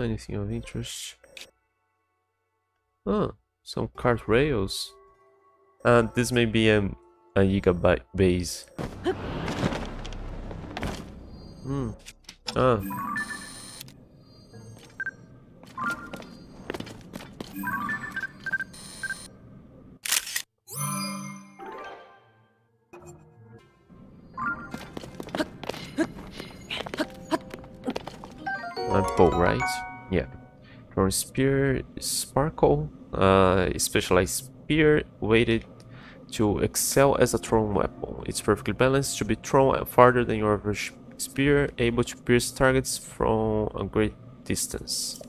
Anything of interest? Oh, some cart rails. And this may be a Yiga base. Bow, right? Yeah. Drawing spear, sparkle, specialized spear, weighted to excel as a thrown weapon. It's perfectly balanced to be thrown farther than your average spear, able to pierce targets from a great distance.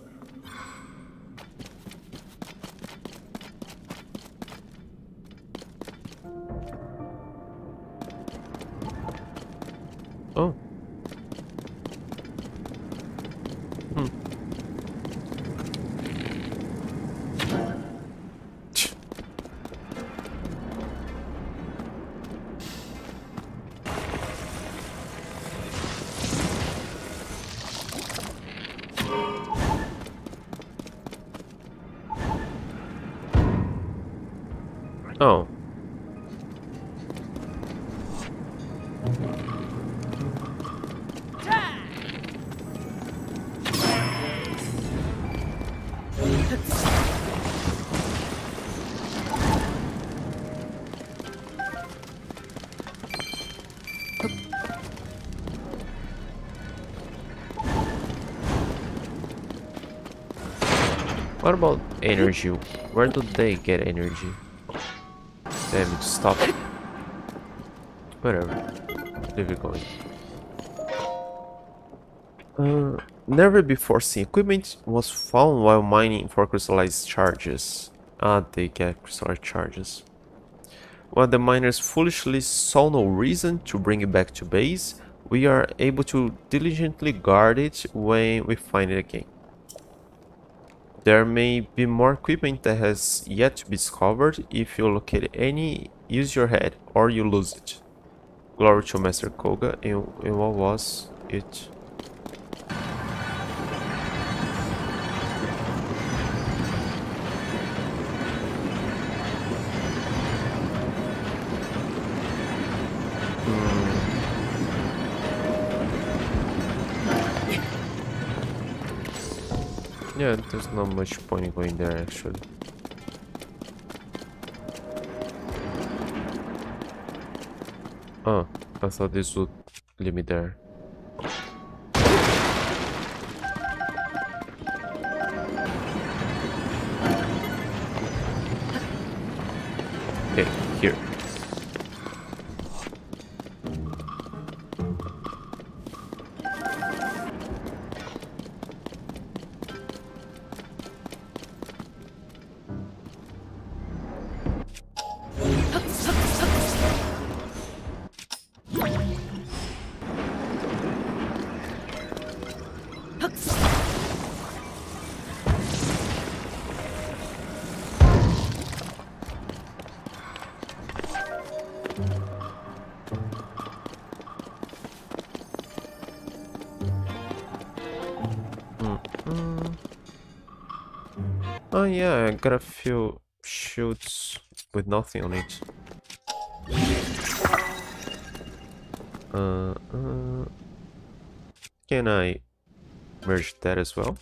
Oh. Oh. What about energy? Where do they get energy? Damn it, stop. Whatever. Leave it going. Never before seen equipment was found while mining for crystallized charges. Ah, they get crystallized charges. While the miners foolishly saw no reason to bring it back to base, we are able to diligently guard it when we find it again. There may be more equipment that has yet to be discovered. If you locate any, use your head or you lose it. Glory to Master Koga. And what was it? Yeah, there's not much point in going there actually. Oh, I thought this would lead me there. Okay, here. Oh yeah, I got a few shoots with nothing on it. Can I merge that as well?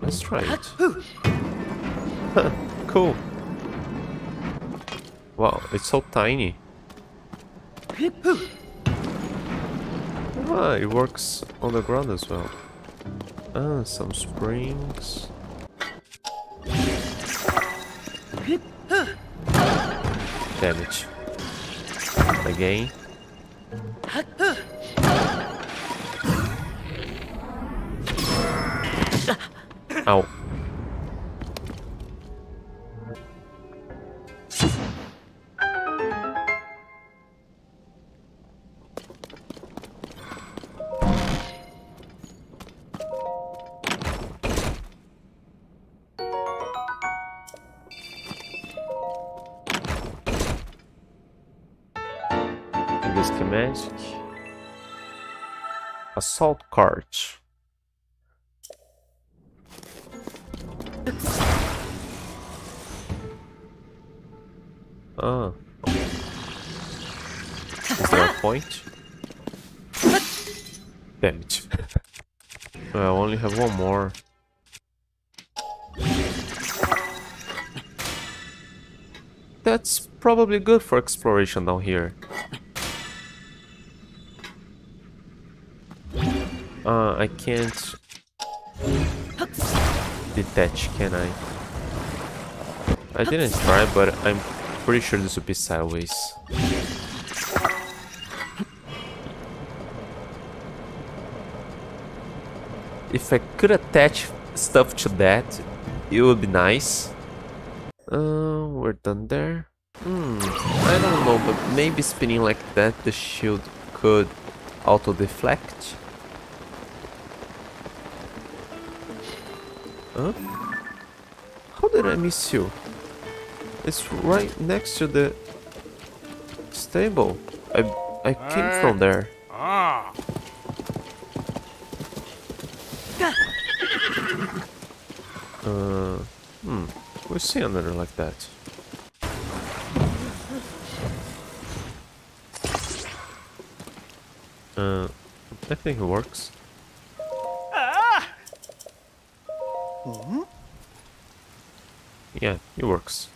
Let's try it. Cool. Wow, it's so tiny. Ah, it works on the ground as well. Ah, some springs. Damage. Again. Ow. this to magic. Assault Cart. Oh. Is there a point? Damn it. I only have one more. That's probably good for exploration down here. I can't detach, can I? I didn't try, but I'm pretty sure this would be sideways. If I could attach stuff to that, it would be nice. We're done there. I don't know, but maybe spinning like that, the shield could auto-deflect. Huh? How did I miss you? It's right next to the stable. I came from there. We'll see another like that. I think it works. Yeah, it works.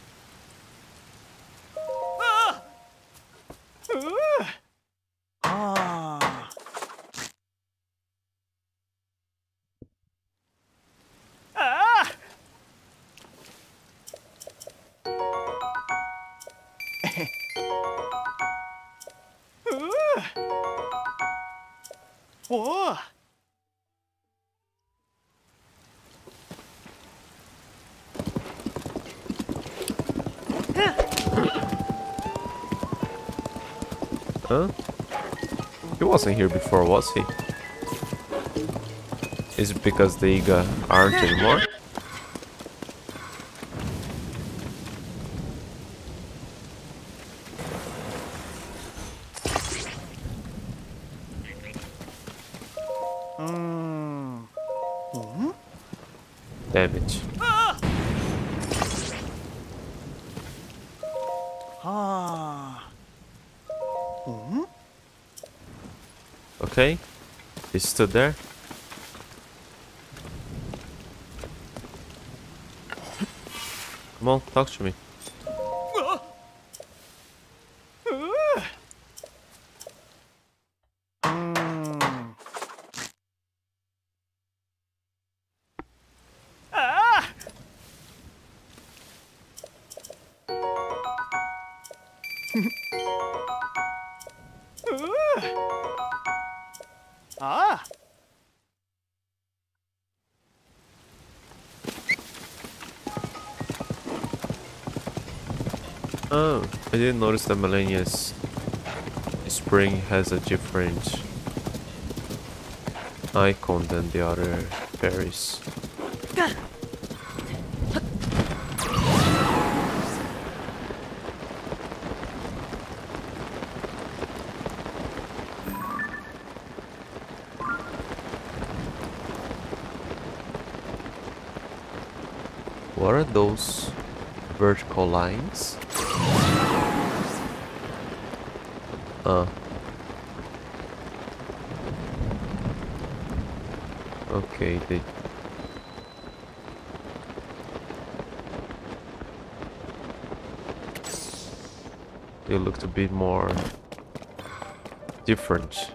He wasn't here before, was he? Is it because the Yiga aren't anymore? Damn it. Okay, he stood there. Come on, talk to me. I didn't notice that Millennia's Spring has a different icon than the other berries. What are those vertical lines? Okay, they... They looked a bit more different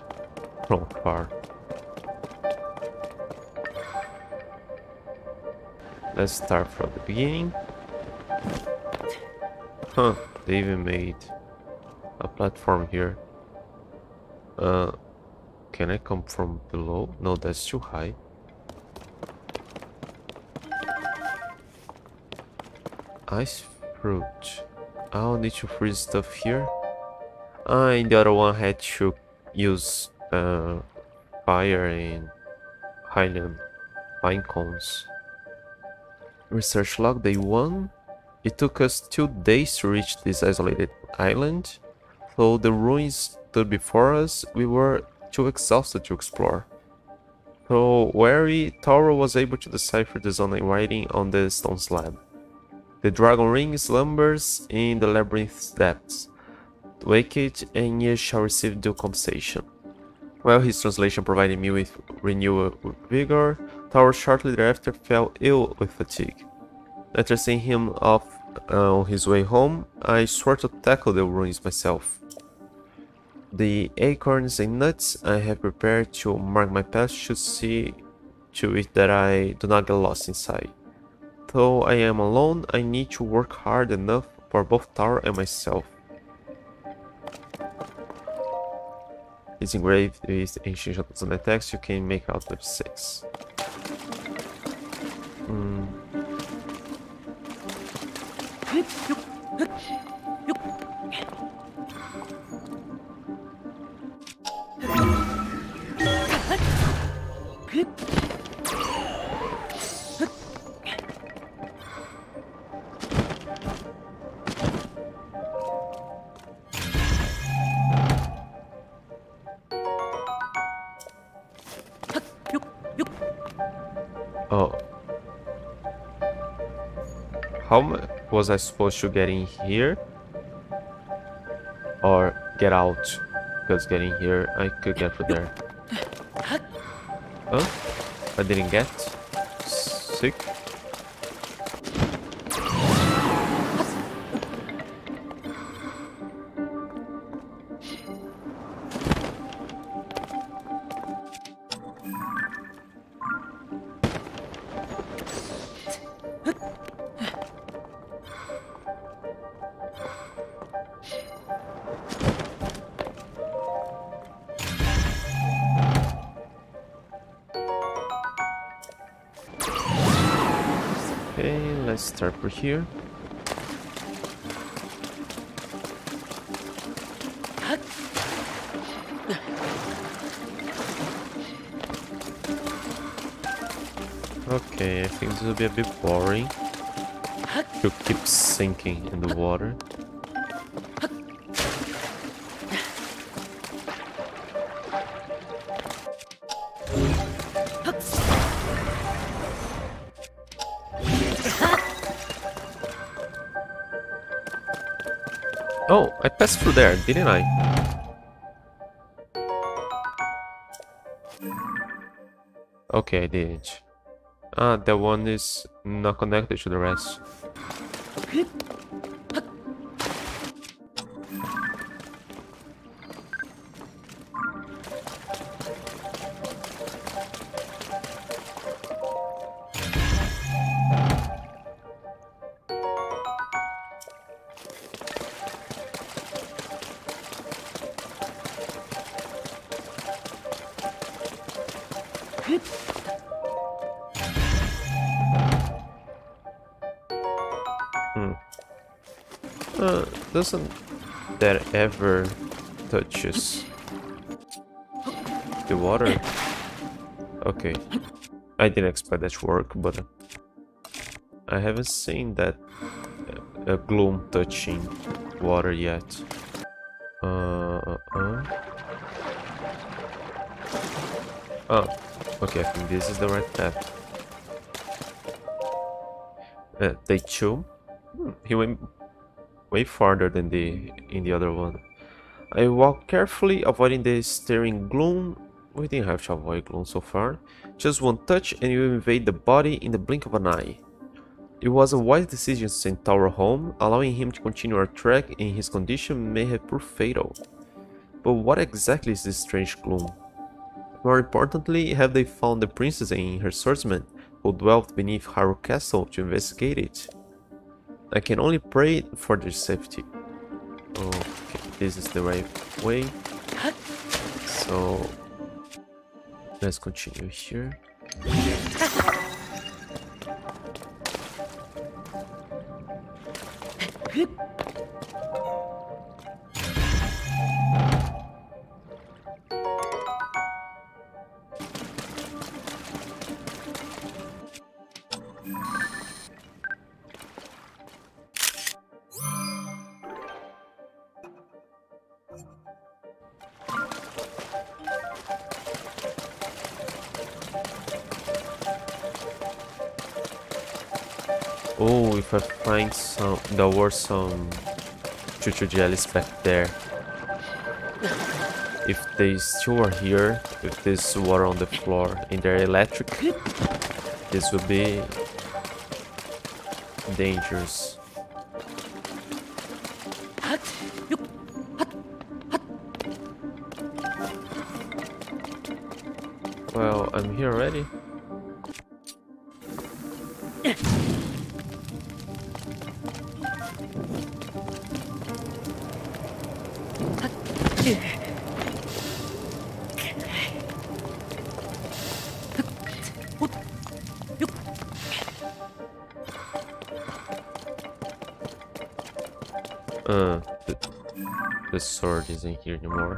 from far. Let's start from the beginning. Huh, they even made a platform here. Can I come from below? No, that's too high. Ice fruit. I'll need to freeze stuff here. And the other one had to use fire and Highland pine cones. Research log day 1. It took us 2 days to reach this isolated island. Though the ruins stood before us, we were too exhausted to explore. Though wary, Tauro was able to decipher the Zonai writing on the stone slab. The Dragon Ring slumbers in the labyrinth's depths. Wake it and ye shall receive due compensation. While his translation provided me with renewed vigor, Tauro shortly thereafter fell ill with fatigue. After seeing him off on his way home, I swore to tackle the ruins myself. The acorns and nuts I have prepared to mark my path should see to it that I do not get lost inside. Though I am alone, I need to work hard enough for both Tauro and myself. It's engraved with ancient Zonai text. You can make out with 6. How was I supposed to get in here or get out? Because getting here, I could get through there. Huh? I didn't get sick. Let's start for here. Okay, I think this will be a bit boring to keep sinking in the water. Oh, I passed through there, didn't I? Okay, I didn't. Ah, that one is not connected to the rest. Doesn't that ever touches the water? Okay, I didn't expect that to work, but I haven't seen that gloom touching water yet. Oh, okay, I think this is the right path. Day 2? He went way farther than in the other one. I walk carefully, avoiding the staring gloom. We didn't have to avoid gloom so far. Just one touch and you invade the body in the blink of an eye. It was a wise decision to send Tauro home. Allowing him to continue our trek in his condition may have proved fatal. But what exactly is this strange gloom? More importantly, have they found the princess and her swordsman who dwelt beneath Haru Castle to investigate it? I can only pray for their safety. Okay, this is the right way. So let's continue here. Oh, if I find some, there were some chuchu jellies back there. If they still were here, if these were on the floor and they're electric, this would be dangerous. Well, I'm here already. The sword isn't here anymore.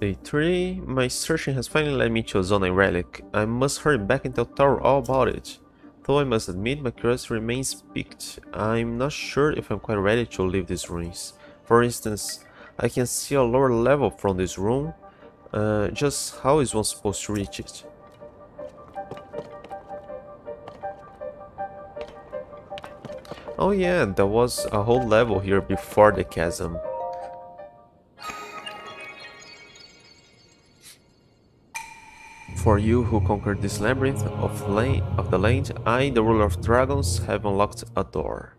Day 3. My searching has finally led me to a Zonai relic. I must hurry back and tell Tauro all about it. Though I must admit my curiosity remains piqued. I'm not sure if I'm quite ready to leave these ruins. For instance, I can see a lower level from this room. Just how is one supposed to reach it? Oh yeah, there was a whole level here before the chasm. For you who conquered this labyrinth of the land, I, the ruler of dragons, have unlocked a door.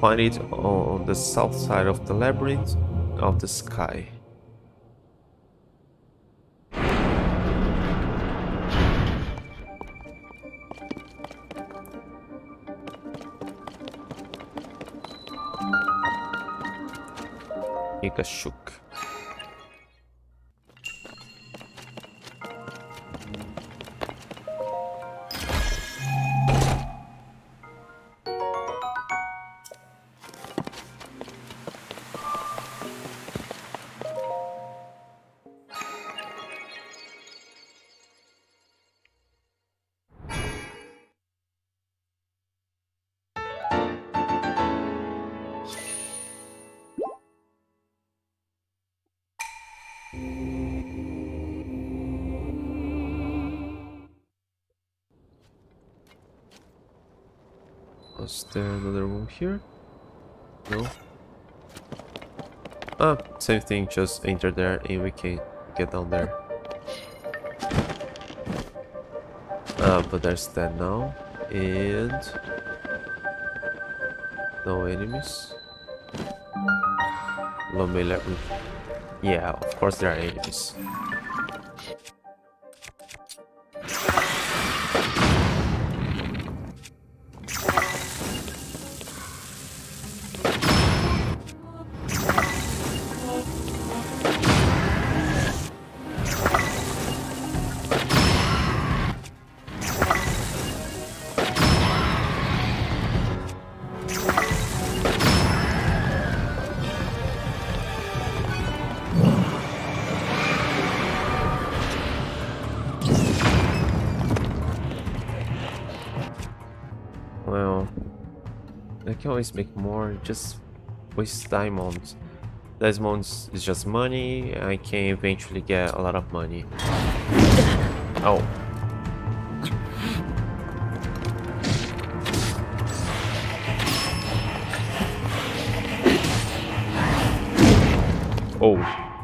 Find it on the south side of the labyrinth of the sky. Yiga shook. Was there another room here? No. Ah, same thing, just enter there and we can get down there. Ah, but there's that now. And... no enemies. Yeah, of course there are enemies. Always make more, just waste diamonds. Diamonds is just money. I can eventually get a lot of money. Oh. Oh.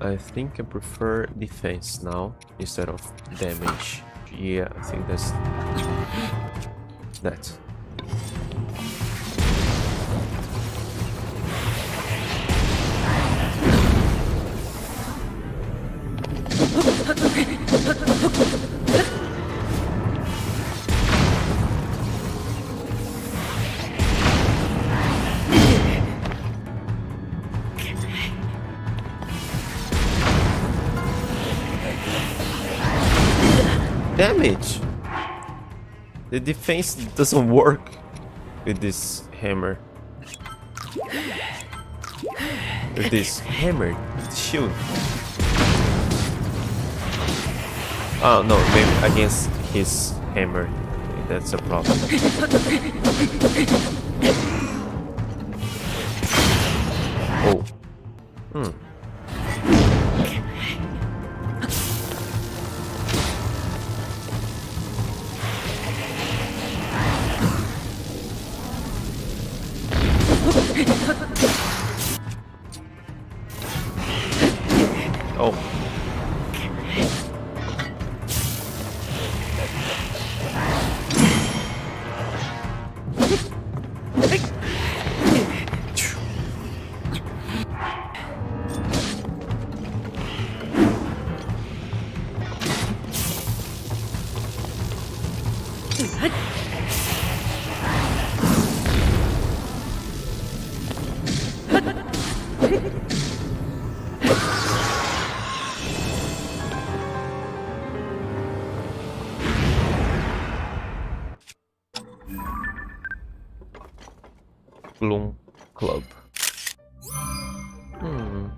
I think I prefer defense now instead of damage. Yeah, I think that's that. Damage. The defense doesn't work with this hammer. With this hammer, with the shield. Oh no, maybe against his hammer. That's a problem. Oh. Hmm. Gloom Club. Kind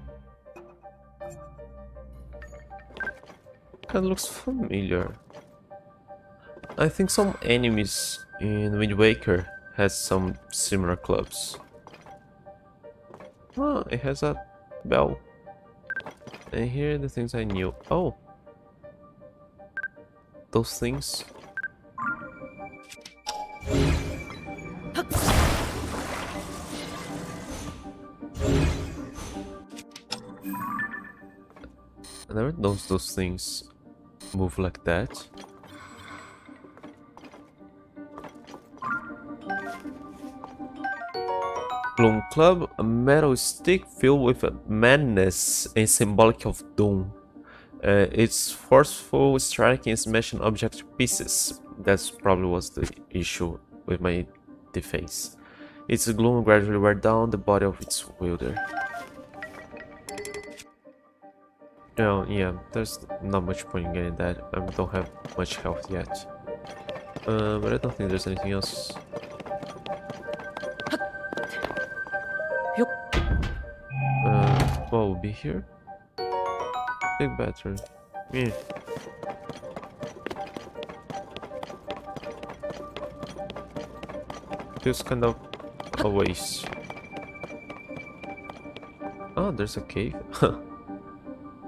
of looks familiar. I think some enemies in Wind Waker has some similar clubs. Oh, it has a bell. And here are the things I knew. Oh! Those things. I never know those things move like that. Gloom Club, a metal stick filled with madness and symbolic of doom. Its forceful striking and smashing object to pieces. That's probably was the issue with my defense. Its gloom gradually wear down the body of its wielder. Oh, yeah, there's not much point in getting that. I don't have much health yet. But I don't think there's anything else. What will be here? Big battery. Yeah. Feels kind of a waste. Oh, there's a cave.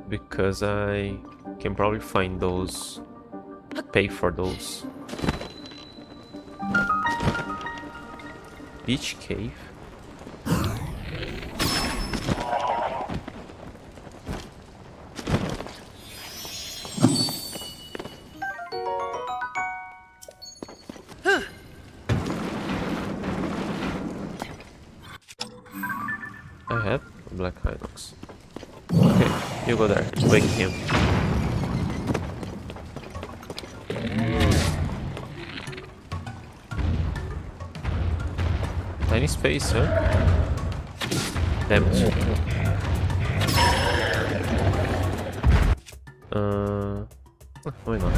Because I can probably find those, pay for those. Beach cave. Face, huh? Damn it. Why not?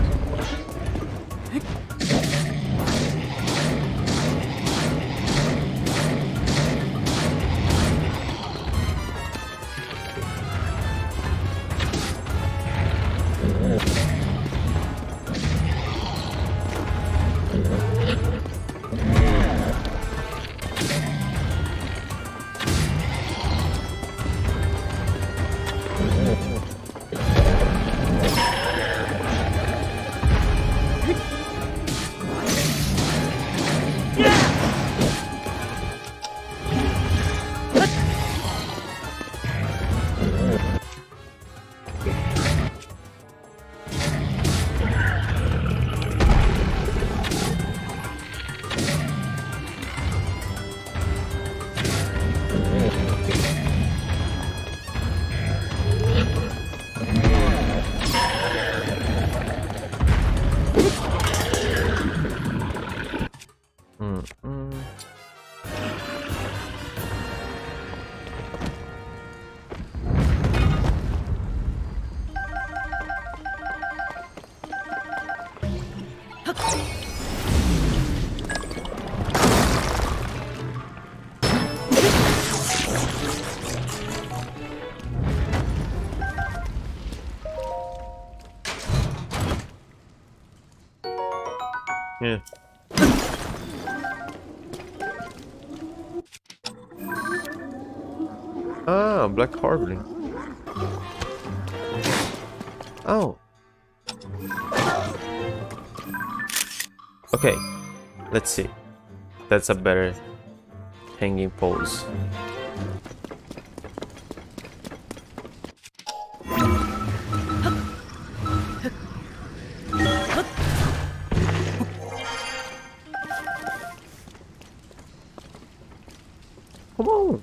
Yeah. Ah, Black Horriblin. Oh. Okay, let's see. That's a better hanging pose.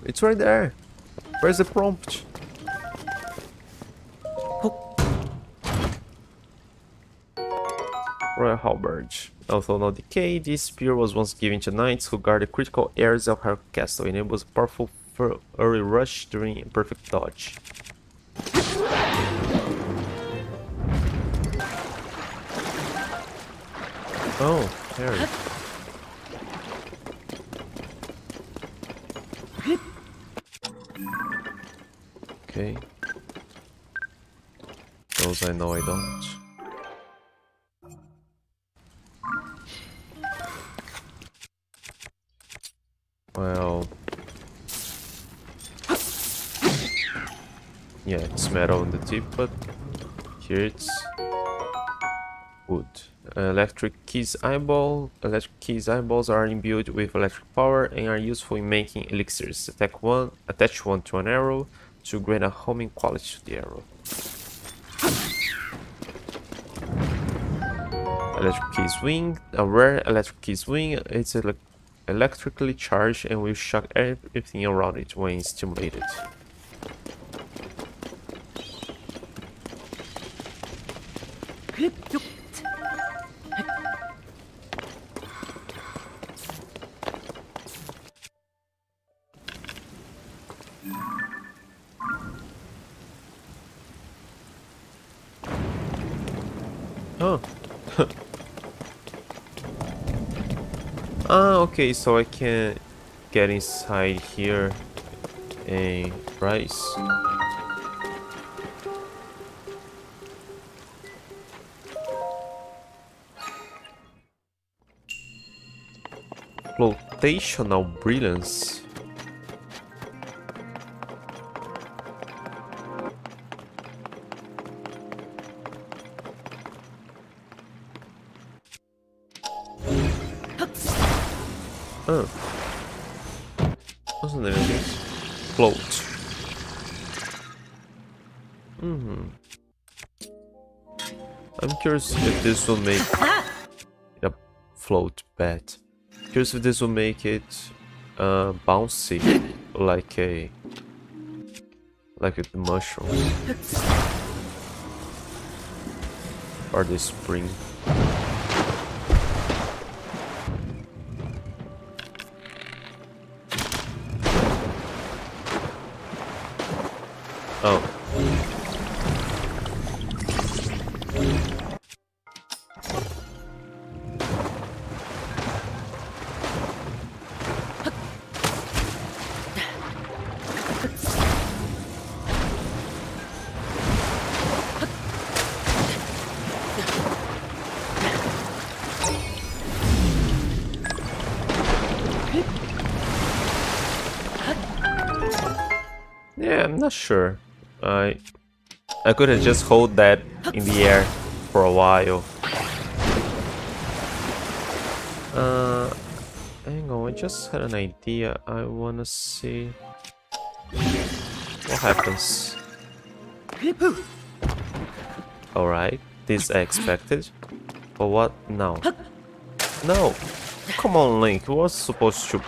It's right there. Where's the prompt? Oh. Royal halberd. Although not decayed, this spear was once given to knights who guard the critical areas of Haru Castle. It enables a powerful early rush during a perfect dodge. Oh, there. Those I know I don't. Well... yeah, it's metal on the tip, but here it's wood. Electric keys eyeball. Electric keys eyeballs are imbued with electric power and are useful in making elixirs. Attach one to an arrow to grant a homing quality to the arrow. Electric key swing. A rare electric key swing. It's electrically charged and will shock everything around it when stimulated. Oh. Ah, okay, so I can get inside here and rise. Flotational brilliance. Oh. What's the name of this? Float. I'm curious if this will make a float bat. Curious if this will make it bouncy, like a with the mushroom or the spring. Oh. Yeah, I'm not sure. I could have just hold that in the air for a while. Hang on, I just had an idea. I wanna see what happens. Alright, this I expected. But what now? No! Come on, Link, you were supposed to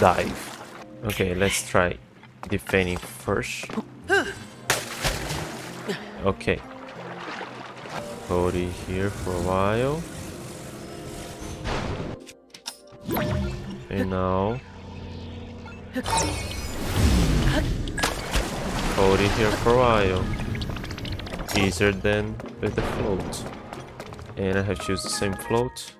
dive. Okay, let's try defending first. Okay, hold it here for a while, and now hold it here for a while. Easier than with the float, and I have used the same float.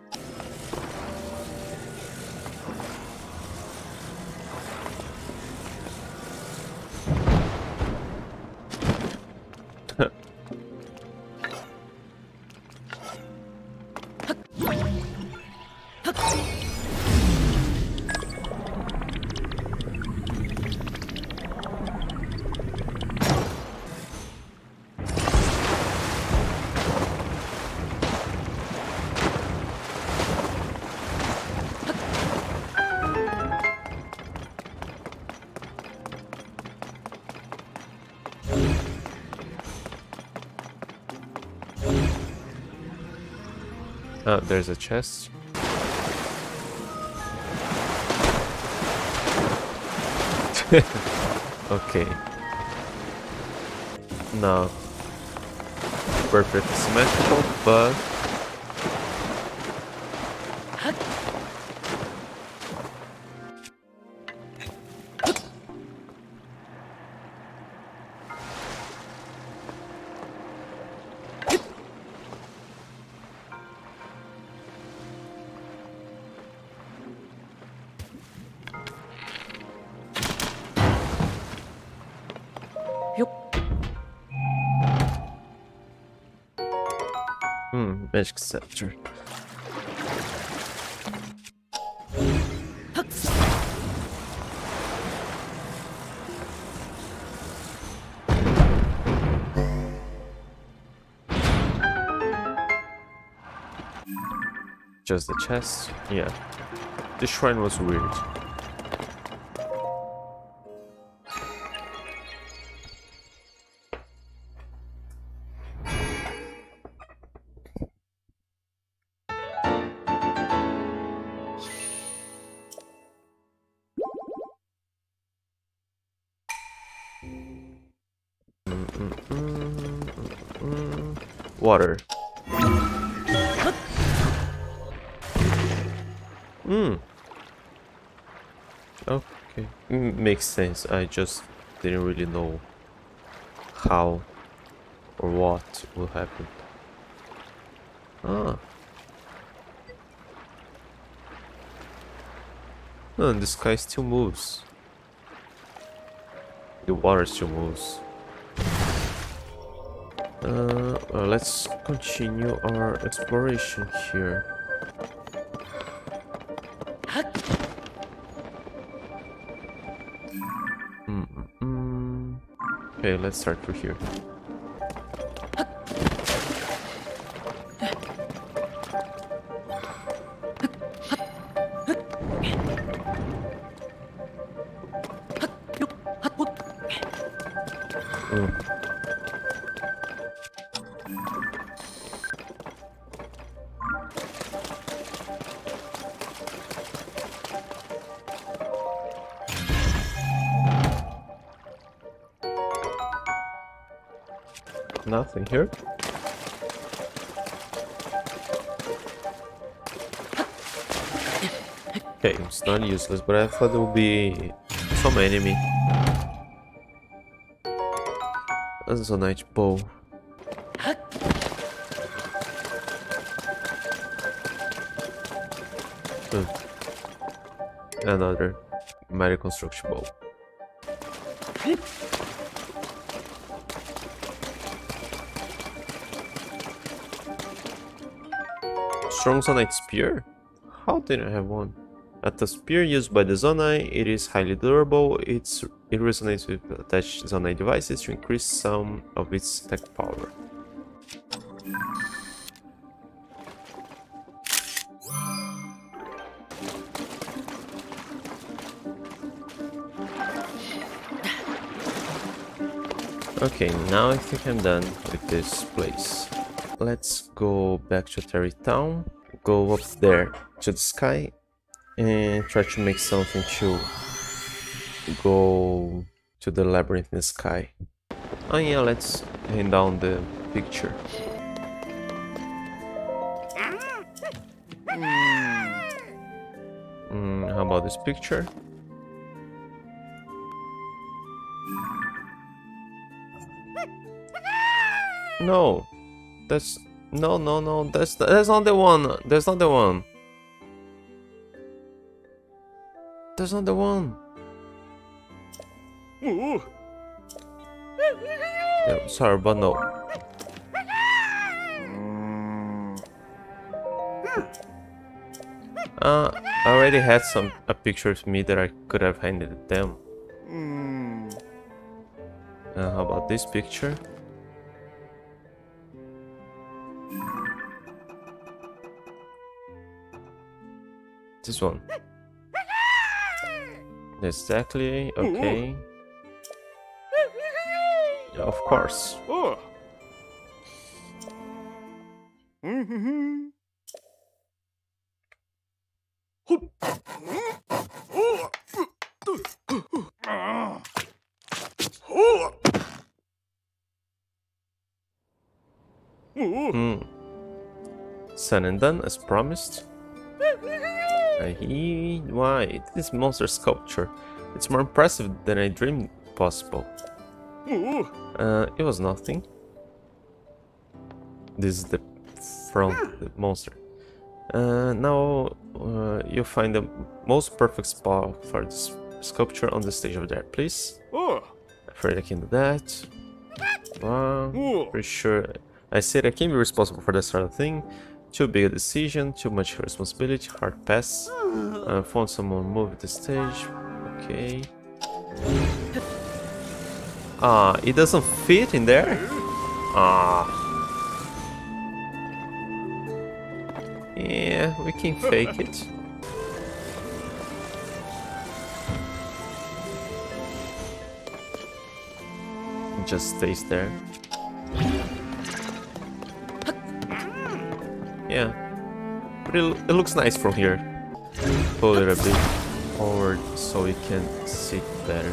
Oh, there's a chest. Okay. No. Perfect symmetrical, but... Magic scepter. Just the chest. Yeah. This shrine was weird. Water. Okay, makes sense. I just didn't really know how or what will happen. Oh, the sky still moves. The water still moves. Let's continue our exploration here. Okay, let's start from here. Nothing here. Okay, it's not useless, but I thought there would be some enemy. That's a night bow. Another magic construction bow. Strong Zonai spear? How did I have one? At the spear used by the Zonai, it is highly durable. It resonates with attached Zonai devices to increase some of its attack power. Okay, now I think I'm done with this place. Let's go back to Tarrey Town, go up there to the sky and try to make something to go to the labyrinth in the sky. Oh yeah, let's hand down the picture. How about this picture? No! That's no. That's not the one. That's not the one. That's not the one. Yeah, sorry, but no. I already had a picture of me that I could have handed them. How about this picture? This one. Exactly, okay. Yeah, of course. Sun and done as promised. Why? This monster sculpture. It's more impressive than I dreamed possible. It was nothing. This is the front the monster. Now you'll find the most perfect spot for this sculpture on the stage over there, please. I'm afraid I can do that. Pretty sure I said I can't be responsible for that sort of thing. Too big a decision, too much responsibility, hard pass. Found someone move the stage. Okay. Ah, it doesn't fit in there? Ah. Yeah, we can fake it. It just stays there. Yeah, but it looks nice from here. Pull it a bit forward so you can sit better.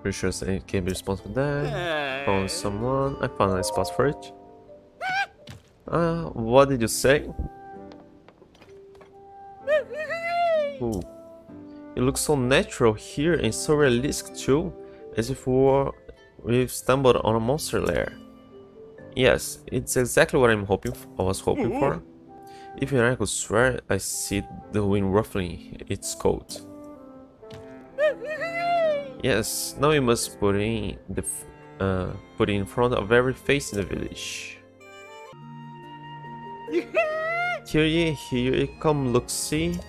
Pretty sure I can be responsible for that. Found someone. I found a nice spot for it. What did you say? Ooh. It looks so natural here and so realistic too, as if we've stumbled on a monster lair. Yes, it's exactly what I was hoping for. Even I could swear I see the wind ruffling its coat. Yes, now we must put in the in front of every face in the village. Here ye come, look see.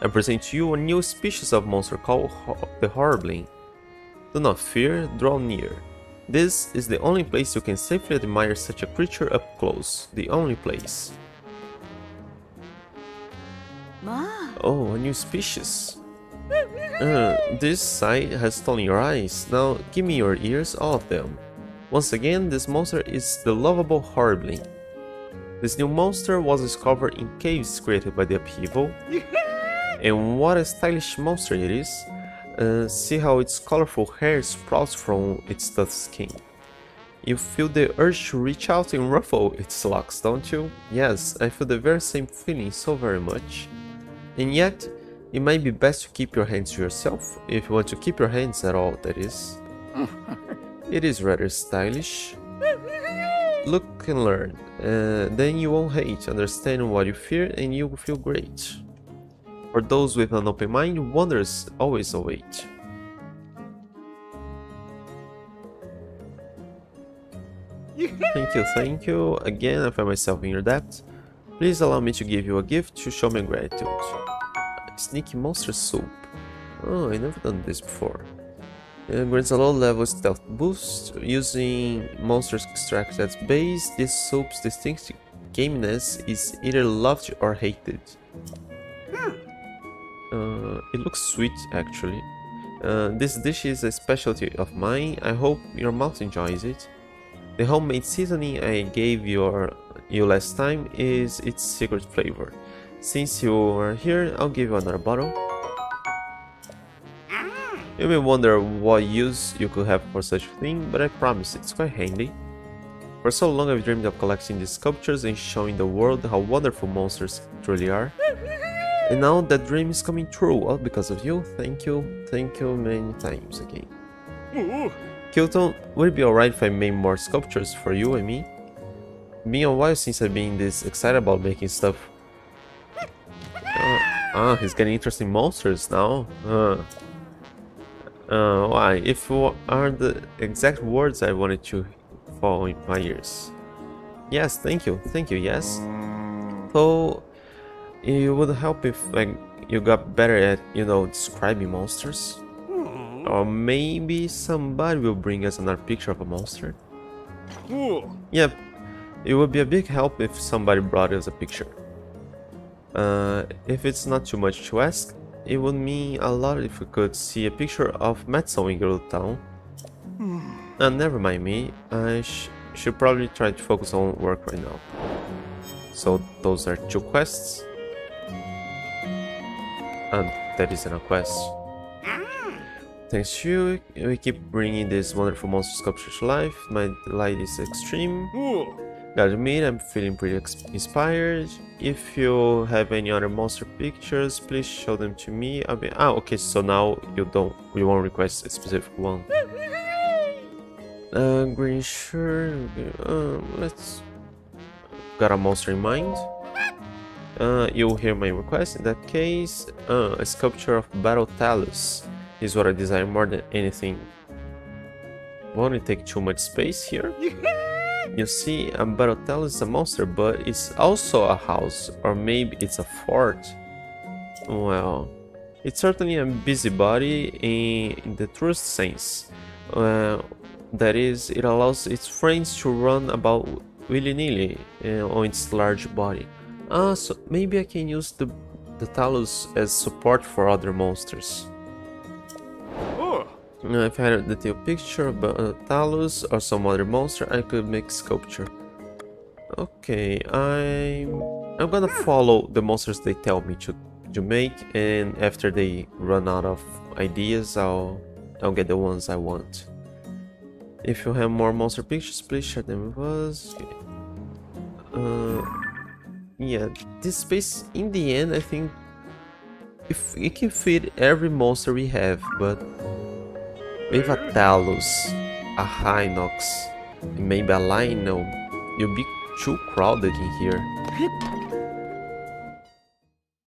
I present to you a new species of monster called the Horriblin. Do not fear, draw near. This is the only place you can safely admire such a creature up close. The only place. Oh, a new species. This sight has stolen your eyes. Now give me your ears, all of them. Once again, this monster is the lovable Horriblin. This new monster was discovered in caves created by the upheaval. And what a stylish monster it is. See how its colorful hair sprouts from its tough skin. You feel the urge to reach out and ruffle its locks, don't you? Yes, I feel the very same feeling so very much. And yet, it might be best to keep your hands to yourself, if you want to keep your hands at all, that is. It is rather stylish. Look and learn. Then you won't hate, understand what you fear, and you will feel great. For those with an open mind, wonders always await. Thank you, again I find myself in your debt. Please allow me to give you a gift to show my gratitude. Sneaky monster soup. Oh, I never done this before. Grants a low level stealth boost. Using monsters extracted as base, this soup's distinct gaminess is either loved or hated. It looks sweet, actually. This dish is a specialty of mine. I hope your mouth enjoys it. The homemade seasoning I gave you last time is its secret flavor. Since you are here, I'll give you another bottle. You may wonder what use you could have for such a thing, but I promise it's quite handy. For so long I've dreamed of collecting these sculptures and showing the world how wonderful monsters truly are. And now that dream is coming true, all because of you. Thank you many times again. Kilton, would it be alright if I made more sculptures for you and me? It's been a while since I've been this excited about making stuff. He's getting interesting monsters now. Why? If aren't the exact words I wanted to fall in my ears. Yes, thank you, yes. So, it would help if you got better at, describing monsters. Or maybe somebody will bring us another picture of a monster. Yep, it would be a big help if somebody brought us a picture. If it's not too much to ask, it would mean a lot if we could see a picture of Metzel in Girl Town. Never mind me, I should probably try to focus on work right now. So those are two quests. And that isn't a quest. Thanks to you, we keep bringing this wonderful monster sculpture to life. My delight is extreme. Gotta admit, I'm feeling pretty inspired. If you have any other monster pictures, please show them to me. I'll be okay. So now you won't request a specific one. Green shirt. Let's got a monster in mind. You'll hear my request. In that case, a sculpture of Battle Talus. is what I desire more than anything. Won't it take too much space here? You see, a Battle Talus is a monster, but it's also a house, or maybe it's a fort. Well, it's certainly a busybody in the truest sense. That is, it allows its friends to run about willy-nilly on its large body. Ah, so maybe I can use the Talus as support for other monsters. If I had the detail picture of a Talus or some other monster, I could make sculpture. Okay, I'm gonna follow the monsters they tell me to make, and after they run out of ideas, I'll get the ones I want. If you have more monster pictures, please share them with us. Okay. Yeah, this space, in the end, I think if it can fit every monster we have, but with a Talus, a Hinox, and maybe a Lionel, you'll be too crowded in here.